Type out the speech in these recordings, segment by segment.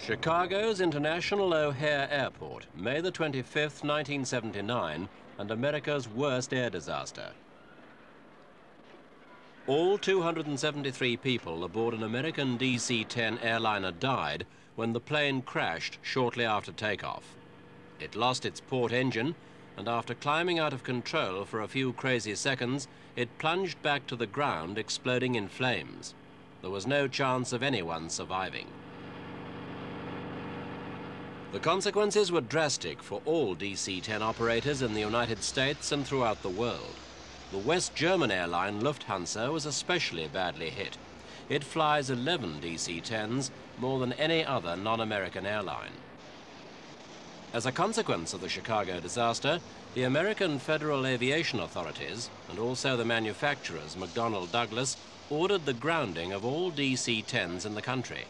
Chicago's International O'Hare Airport, May the 25th, 1979, and America's worst air disaster. All 273 people aboard an American DC-10 airliner died when the plane crashed shortly after takeoff. It lost its port engine, and after climbing out of control for a few crazy seconds, it plunged back to the ground, exploding in flames. There was no chance of anyone surviving. The consequences were drastic for all DC-10 operators in the United States and throughout the world. The West German airline Lufthansa was especially badly hit. It flies 11 DC-10s, more than any other non-American airline. As a consequence of the Chicago disaster, the American Federal Aviation Authorities, and also the manufacturers McDonnell Douglas, ordered the grounding of all DC-10s in the country.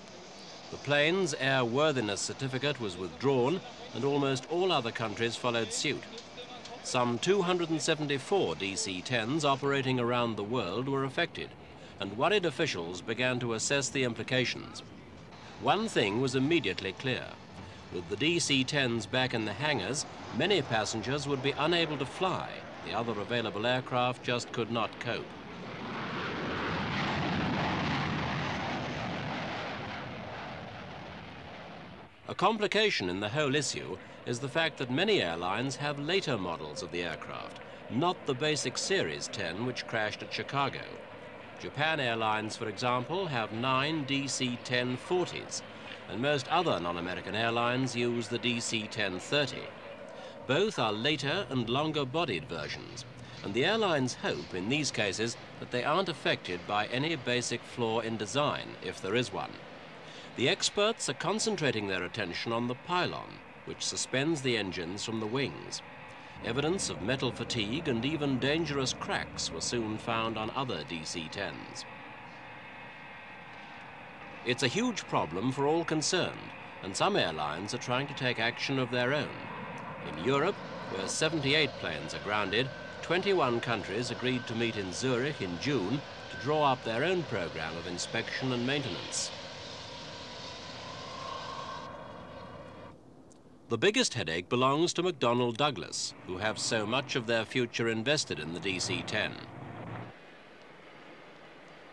The plane's airworthiness certificate was withdrawn, and almost all other countries followed suit. Some 274 DC-10s operating around the world were affected, and worried officials began to assess the implications. One thing was immediately clear. With the DC-10s back in the hangars, many passengers would be unable to fly. The other available aircraft just could not cope. A complication in the whole issue is the fact that many airlines have later models of the aircraft, not the basic Series 10 which crashed at Chicago. Japan Airlines, for example, have 9 DC-10-40s, and most other non-American airlines use the DC-10-30. Both are later and longer-bodied versions, and the airlines hope in these cases that they aren't affected by any basic flaw in design, if there is one. The experts are concentrating their attention on the pylon, which suspends the engines from the wings. Evidence of metal fatigue and even dangerous cracks were soon found on other DC-10s. It's a huge problem for all concerned, and some airlines are trying to take action of their own. In Europe, where 78 planes are grounded, 21 countries agreed to meet in Zurich in June to draw up their own program of inspection and maintenance. The biggest headache belongs to McDonnell Douglas, who have so much of their future invested in the DC-10.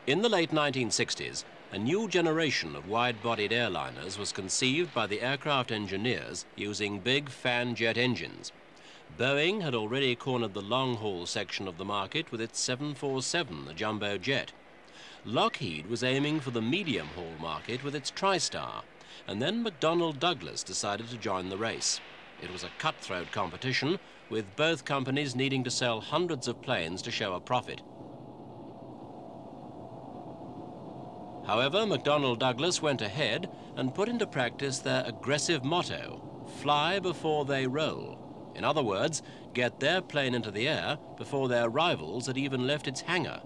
In the late 1960s, a new generation of wide-bodied airliners was conceived by the aircraft engineers using big fan jet engines. Boeing had already cornered the long-haul section of the market with its 747, the jumbo jet. Lockheed was aiming for the medium-haul market with its TriStar. And then McDonnell Douglas decided to join the race. It was a cutthroat competition, with both companies needing to sell hundreds of planes to show a profit. However, McDonnell Douglas went ahead and put into practice their aggressive motto, fly before they roll. In other words, get their plane into the air before their rivals had even left its hangar.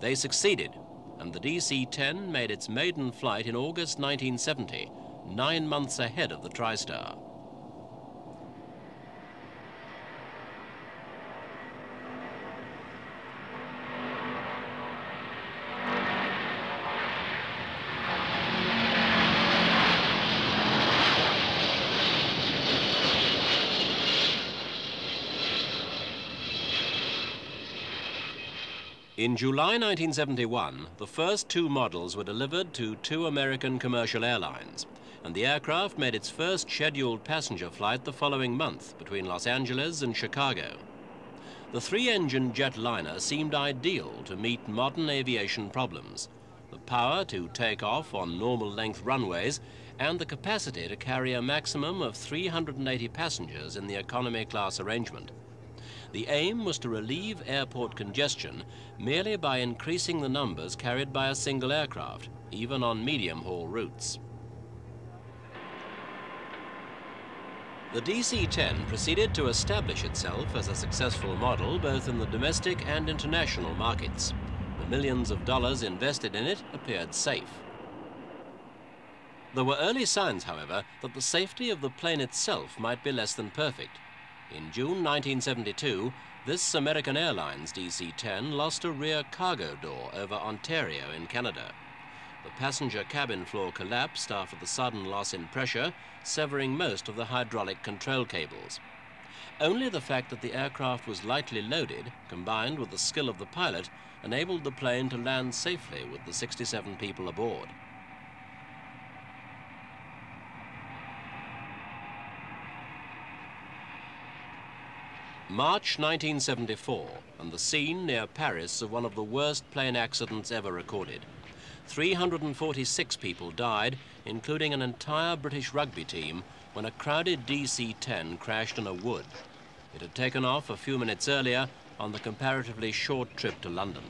They succeeded, and the DC-10 made its maiden flight in August 1970, 9 months ahead of the TriStar. In July 1971, the first 2 models were delivered to 2 American commercial airlines, and the aircraft made its first scheduled passenger flight the following month between Los Angeles and Chicago. The 3-engine jetliner seemed ideal to meet modern aviation problems, the power to take off on normal-length runways and the capacity to carry a maximum of 380 passengers in the economy class arrangement. The aim was to relieve airport congestion merely by increasing the numbers carried by a single aircraft, even on medium-haul routes. The DC-10 proceeded to establish itself as a successful model both in the domestic and international markets. The millions of dollars invested in it appeared safe. There were early signs, however, that the safety of the plane itself might be less than perfect. In June 1972, this American Airlines DC-10 lost a rear cargo door over Ontario in Canada. the passenger cabin floor collapsed after the sudden loss in pressure, severing most of the hydraulic control cables. Only the fact that the aircraft was lightly loaded, combined with the skill of the pilot, enabled the plane to land safely with the 67 people aboard. March 1974, and the scene near Paris of one of the worst plane accidents ever recorded. 346 people died, including an entire British rugby team, when a crowded DC-10 crashed in a wood. It had taken off a few minutes earlier on the comparatively short trip to London.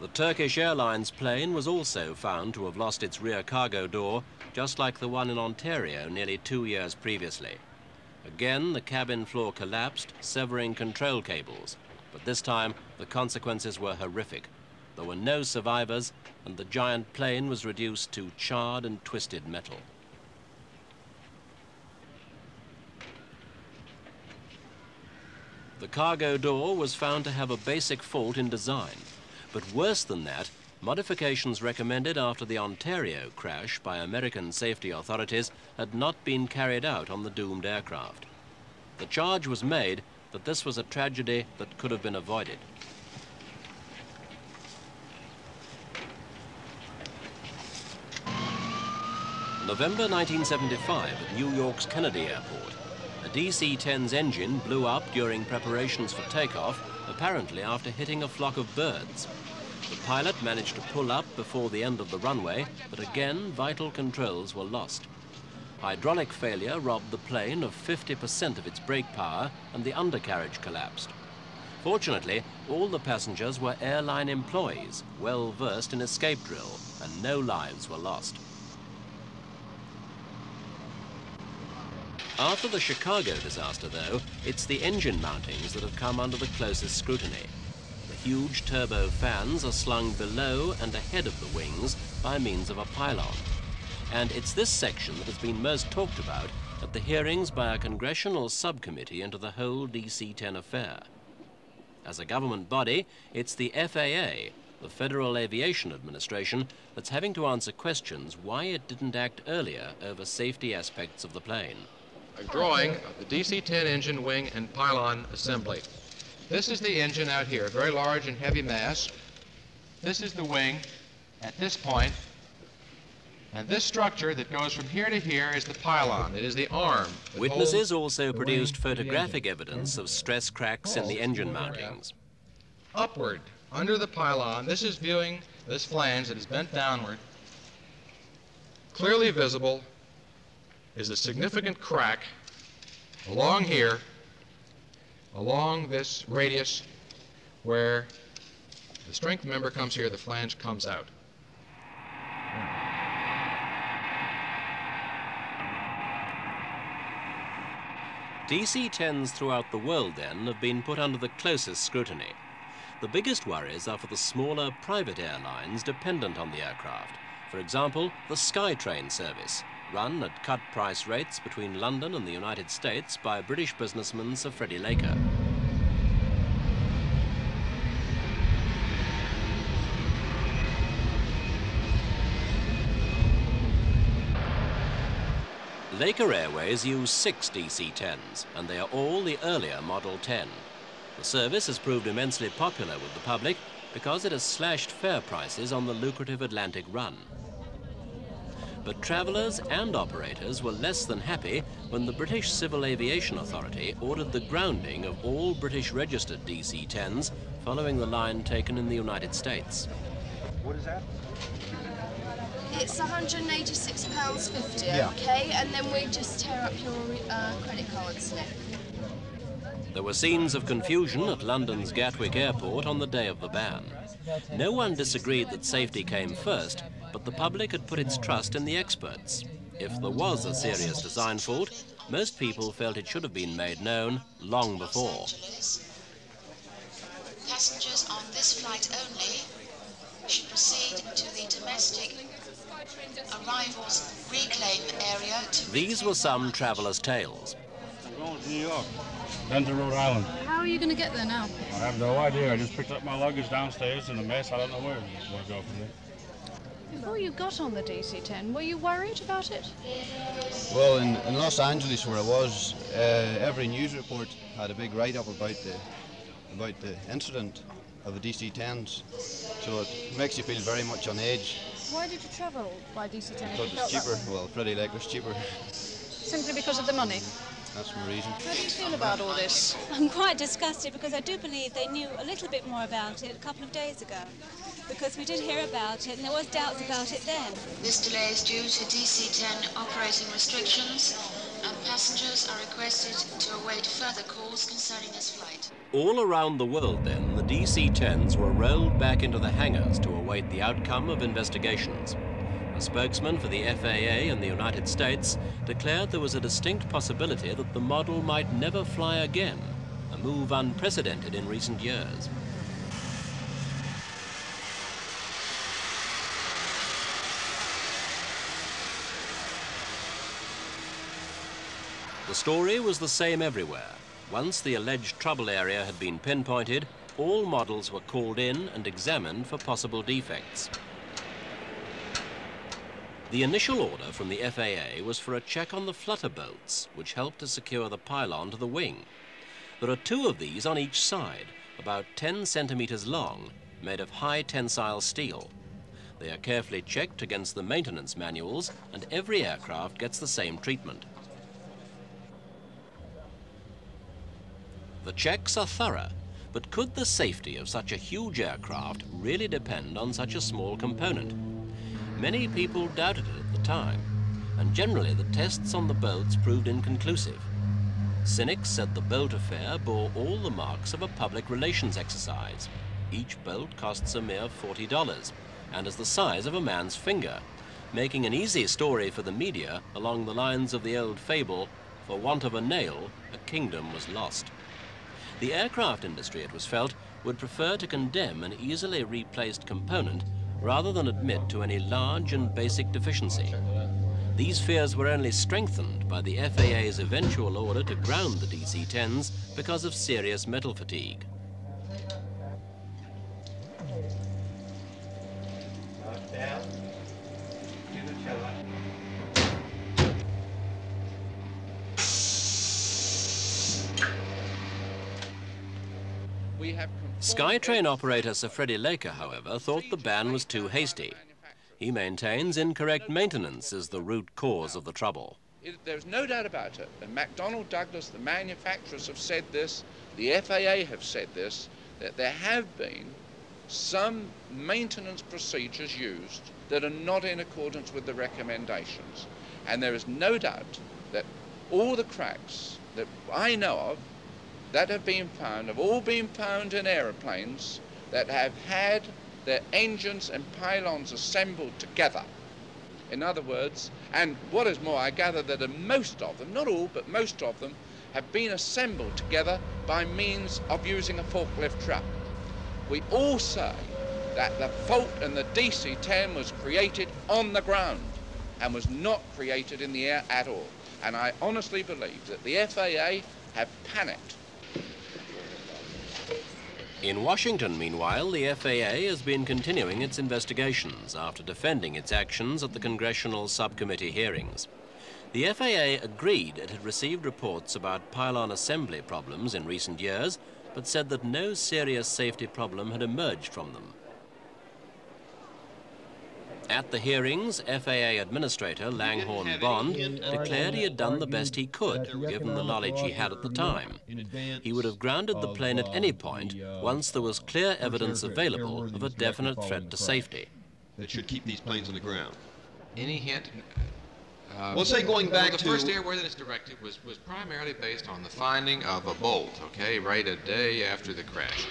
The Turkish Airlines plane was also found to have lost its rear cargo door, just like the one in Ontario nearly 2 years previously. Again, the cabin floor collapsed, severing control cables. But this time, the consequences were horrific. There were no survivors, and the giant plane was reduced to charred and twisted metal. The cargo door was found to have a basic fault in design. But worse than that, modifications recommended after the Ontario crash by American safety authorities had not been carried out on the doomed aircraft. The charge was made that this was a tragedy that could have been avoided. November 1975 at New York's Kennedy Airport, a DC-10's engine blew up during preparations for takeoff, apparently after hitting a flock of birds. The pilot managed to pull up before the end of the runway, but again, vital controls were lost. Hydraulic failure robbed the plane of 50% of its brake power, and the undercarriage collapsed. Fortunately, all the passengers were airline employees, well versed in escape drill, and no lives were lost. After the Chicago disaster, though, it's the engine mountings that have come under the closest scrutiny. Huge turbo fans are slung below and ahead of the wings by means of a pylon. And it's this section that has been most talked about at the hearings by a congressional subcommittee into the whole DC-10 affair. As a government body, it's the FAA, the Federal Aviation Administration, that's having to answer questions why it didn't act earlier over safety aspects of the plane. A drawing of the DC-10 engine wing and pylon assembly. This is the engine out here, very large and heavy mass. This is the wing at this point. And this structure that goes from here to here is the pylon. It is the arm. Witnesses also produced photographic evidence of stress cracks in the engine mountings. Upward, under the pylon, this is viewing this flange that is bent downward. Clearly visible is a significant crack along here, along this radius where the strength member comes here, the flange comes out. DC-10s throughout the world, then, have been put under the closest scrutiny. The biggest worries are for the smaller private airlines dependent on the aircraft. For example, the Skytrain service, run at cut-price rates between London and the United States by British businessman Sir Freddie Laker. Laker Airways use 6 DC-10s, and they are all the earlier Model 10. The service has proved immensely popular with the public because it has slashed fare prices on the lucrative Atlantic run. But travellers and operators were less than happy when the British Civil Aviation Authority ordered the grounding of all British registered DC-10s following the line taken in the United States. What is that? It's £186.50, okay? Yeah. And then we just tear up your credit card slip. There were scenes of confusion at London's Gatwick Airport on the day of the ban. No one disagreed that safety came first, but the public had put its trust in the experts. If there was a serious design fault, most people felt it should have been made known long before. Passengers on this flight only should proceed to the domestic arrivals reclaim area. These were some travellers' tales. New York, then to Rhode Island. How are you going to get there now? I I have no idea. I just picked up my luggage downstairs in a mess. I don't know where it's going to go from there. Before you got on the DC-10, were you worried about it? Well, in Los Angeles, where I was, every news report had a big write-up about the incident of the DC-10s, so it makes you feel very much on edge. Why did you travel by DC-10? Because it's cheaper. Well, Freddie Laker's cheaper. Simply because of the money? That's my reason. How do you feel about all this? I'm quite disgusted because I do believe they knew a little bit more about it a couple of days ago, because we did hear about it and there was doubts about it then. This delay is due to DC-10 operating restrictions, and passengers are requested to await further calls concerning this flight. All around the world then, the DC-10s were rolled back into the hangars to await the outcome of investigations. A spokesman for the FAA in the United States declared there was a distinct possibility that the model might never fly again, a move unprecedented in recent years. The story was the same everywhere. Once the alleged trouble area had been pinpointed, all models were called in and examined for possible defects. The initial order from the FAA was for a check on the flutter bolts, which helped to secure the pylon to the wing. There are two of these on each side, about 10 centimetres long, made of high tensile steel. They are carefully checked against the maintenance manuals, and every aircraft gets the same treatment. The checks are thorough, but could the safety of such a huge aircraft really depend on such a small component? Many people doubted it at the time, and generally the tests on the bolts proved inconclusive. Cynics said the bolt affair bore all the marks of a public relations exercise. Each bolt costs a mere $40 and is the size of a man's finger, making an easy story for the media along the lines of the old fable, "For want of a nail, a kingdom was lost." The aircraft industry, it was felt, would prefer to condemn an easily replaced component rather than admit to any large and basic deficiency. These fears were only strengthened by the FAA's eventual order to ground the DC-10s because of serious metal fatigue. Skytrain operator Sir Freddie Laker, however, thought the ban was too hasty. He maintains incorrect maintenance is the root cause of the trouble. There's no doubt about it. And McDonnell Douglas, the manufacturers, have said this, the FAA have said this, that there have been some maintenance procedures used that are not in accordance with the recommendations. And there is no doubt that all the cracks that I know of that have been found, have all been found in aeroplanes that have had their engines and pylons assembled together. In other words, and what is more, I gather that most of them, not all, but most of them, have been assembled together by means of using a forklift truck. We all say that the fault in the DC-10 was created on the ground and was not created in the air at all. And I honestly believe that the FAA have panicked. In Washington, meanwhile, the FAA has been continuing its investigations after defending its actions at the congressional subcommittee hearings. The FAA agreed it had received reports about pylon assembly problems in recent years, but said that no serious safety problem had emerged from them. At the hearings, FAA Administrator Langhorne Bond declared he had done the best he could, given the knowledge he had at the time. He would have grounded the plane at any point once there was clear evidence available of a definite threat to safety. That should keep these planes on the ground. Any hint? We'll say going back to... The first airworthiness directive was primarily based on the finding of a bolt, okay, right a day after the crash.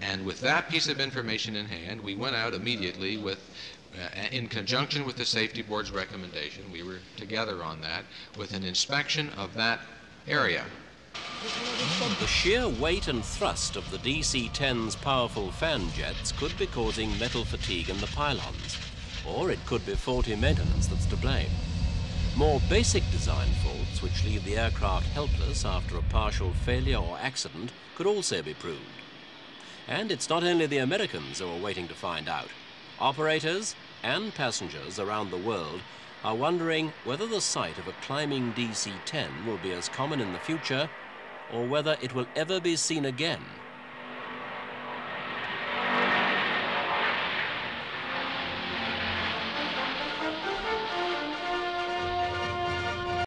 And with that piece of information in hand, we went out immediately with... in conjunction with the Safety Board's recommendation, we were together on that, with an inspection of that area. The sheer weight and thrust of the DC-10's powerful fan jets could be causing metal fatigue in the pylons, or it could be faulty maintenance that's to blame. More basic design faults, which leave the aircraft helpless after a partial failure or accident, could also be proved. And it's not only the Americans who are waiting to find out. Operators and passengers around the world are wondering whether the sight of a climbing DC-10 will be as common in the future or whether it will ever be seen again